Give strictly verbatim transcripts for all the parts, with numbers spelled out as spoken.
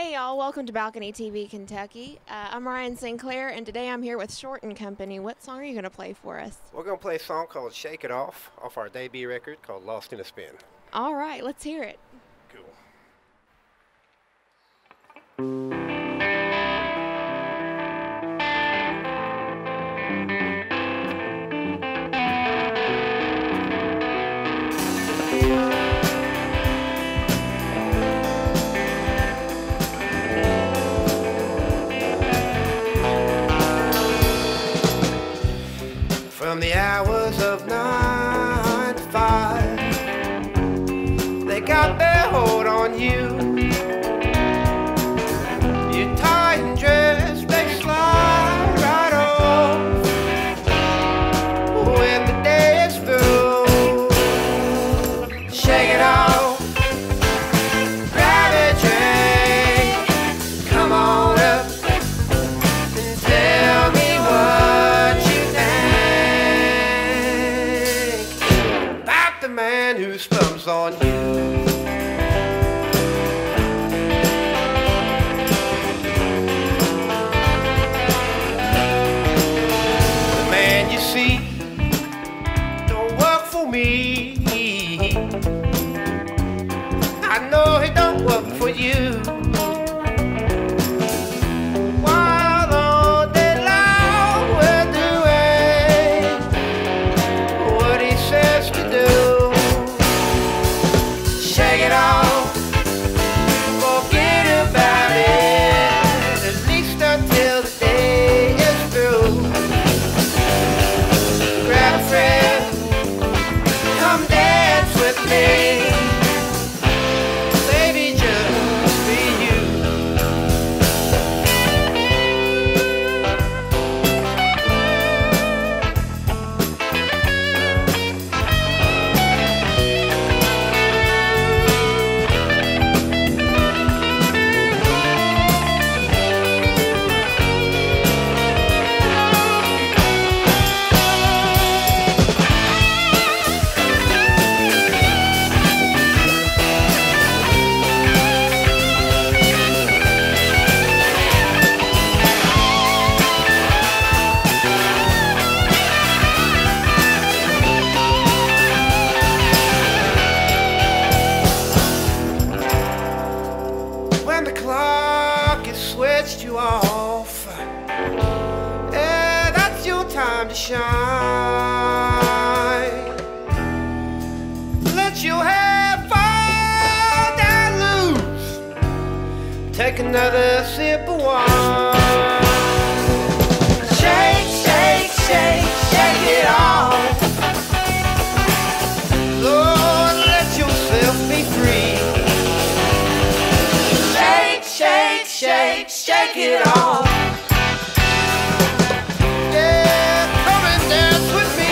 Hey y'all, welcome to Balcony T V Kentucky. Uh, I'm Ryan Sinclair, and today I'm here with Short and Company. What song are you going to play for us? We're going to play a song called Shake It Off, off our debut record called Lost in a Spin. All right, let's hear it. Cool. From the hours of nine to five, they got their hold on you. Your tie and dress, they slide right off when the day is through. Shake it off, grab a drink, come on up and tell me what you man who slumps on you. The man you see don't work for me. I know he don't work for you. You off, yeah, that's your time to shine. Let your hair fall down loose, take another sip of wine. Shake, shake, shake, shake it off. Lord, let yourself be free. Shake, shake, shake, shake it off. Yeah, come and dance with me.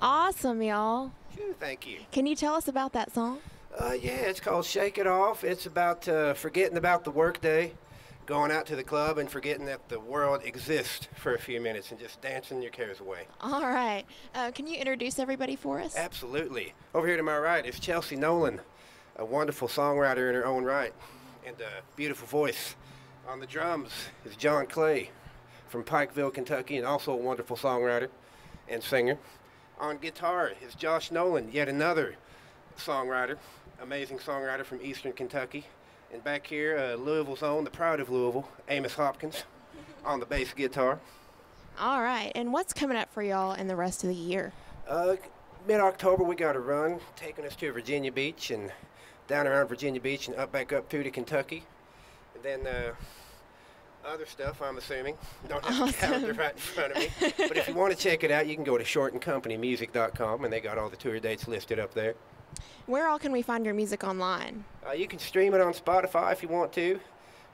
Awesome, y'all. Thank you. Can you tell us about that song? Uh, yeah, it's called Shake It Off. It's about uh, forgetting about the workday, going out to the club and forgetting that the world exists for a few minutes and just dancing your cares away. All right. Uh, can you introduce everybody for us? Absolutely. Over here to my right is Chelsea Nolan, a wonderful songwriter in her own right and a beautiful voice. On the drums is John Clay from Pikeville, Kentucky, and also a wonderful songwriter and singer. On guitar is Josh Nolan, yet another songwriter, amazing songwriter from Eastern Kentucky. And back here, uh, Louisville's own, the pride of Louisville, Amos Hopkins, on the bass guitar. All right. And what's coming up for y'all in the rest of the year? Uh, Mid-October, we got a run taking us to Virginia Beach and down around Virginia Beach and up back up through to Kentucky. And then uh, other stuff, I'm assuming. Don't have awesome. a calendar right in front of me. But if you want to check it out, you can go to short and company music dot com, and they got all the tour dates listed up there. Where all can we find your music online? Uh, you can stream it on Spotify if you want to.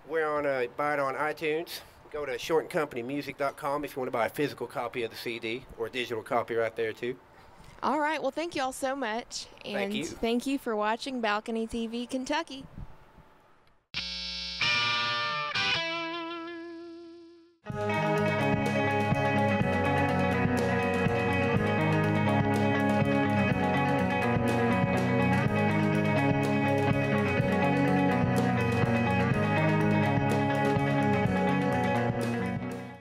We're on uh, buy it on iTunes. Go to short and company music dot com if you want to buy a physical copy of the C D or a digital copy right there, too. All right. Well, thank you all so much. And thank you. Thank you for watching Balcony T V Kentucky. Thank you.